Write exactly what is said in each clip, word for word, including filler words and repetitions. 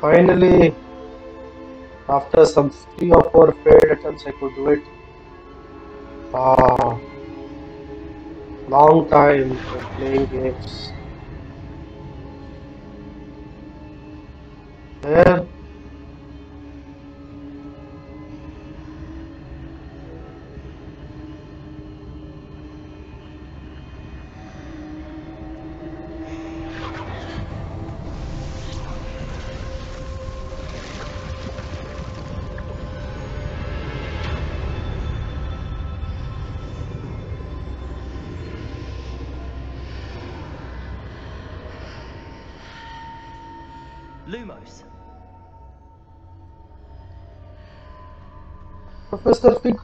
Finally, after some three or four failed attempts, I could do it. Ah, long time playing games. There. Lumos. Professor Fig.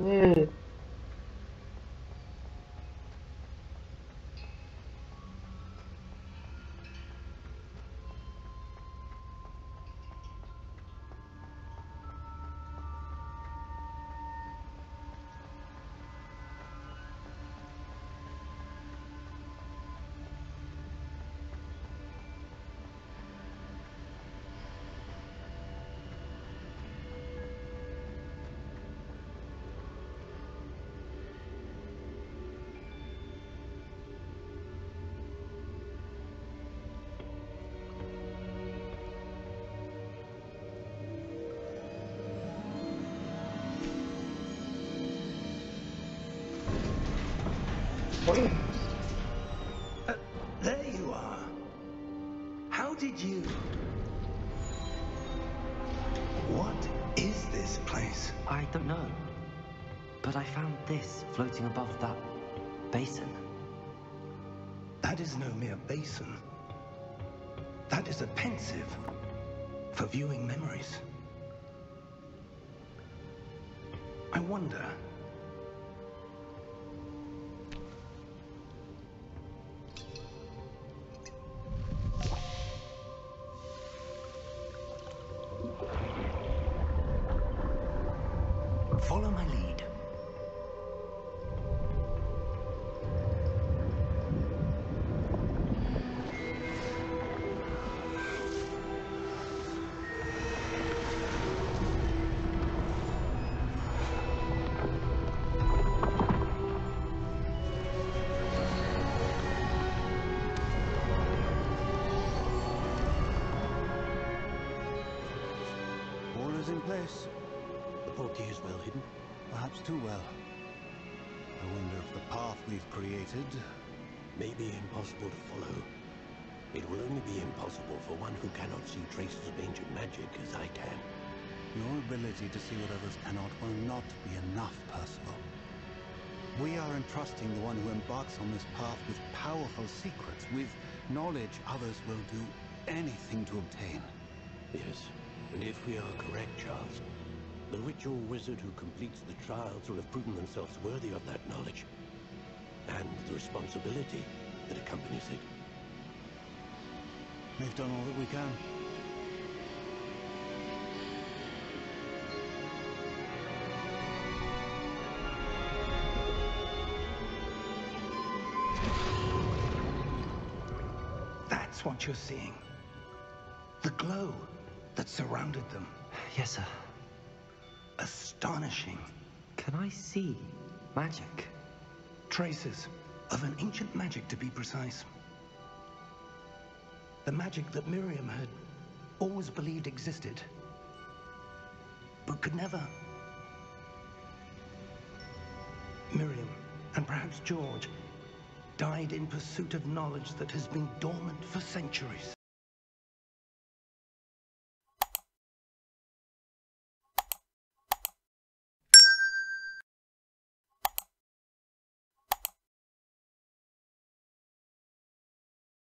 Yeah. Uh, there you are. How did you... What is this place? I don't know. But I found this floating above that basin. That is no mere basin. That is a pensieve for viewing memories. I wonder... Follow my lead. All is in place. The portkey is well hidden, perhaps too well. I wonder if the path we've created may be impossible to follow. It will only be impossible for one who cannot see traces of ancient magic as I can. Your ability to see what others cannot will not be enough, Percival. We are entrusting the one who embarks on this path with powerful secrets, with knowledge others will do anything to obtain. Yes, and if we are correct, Charles, the witch or wizard who completes the trials will have proven themselves worthy of that knowledge, and the responsibility that accompanies it. We've done all that we can. That's what you're seeing. The glow that surrounded them. Yes, sir. Astonishing. Can I see magic? Traces of an ancient magic, to be precise. The magic that Miriam had always believed existed, but could never. Miriam, and perhaps George, died in pursuit of knowledge that has been dormant for centuries.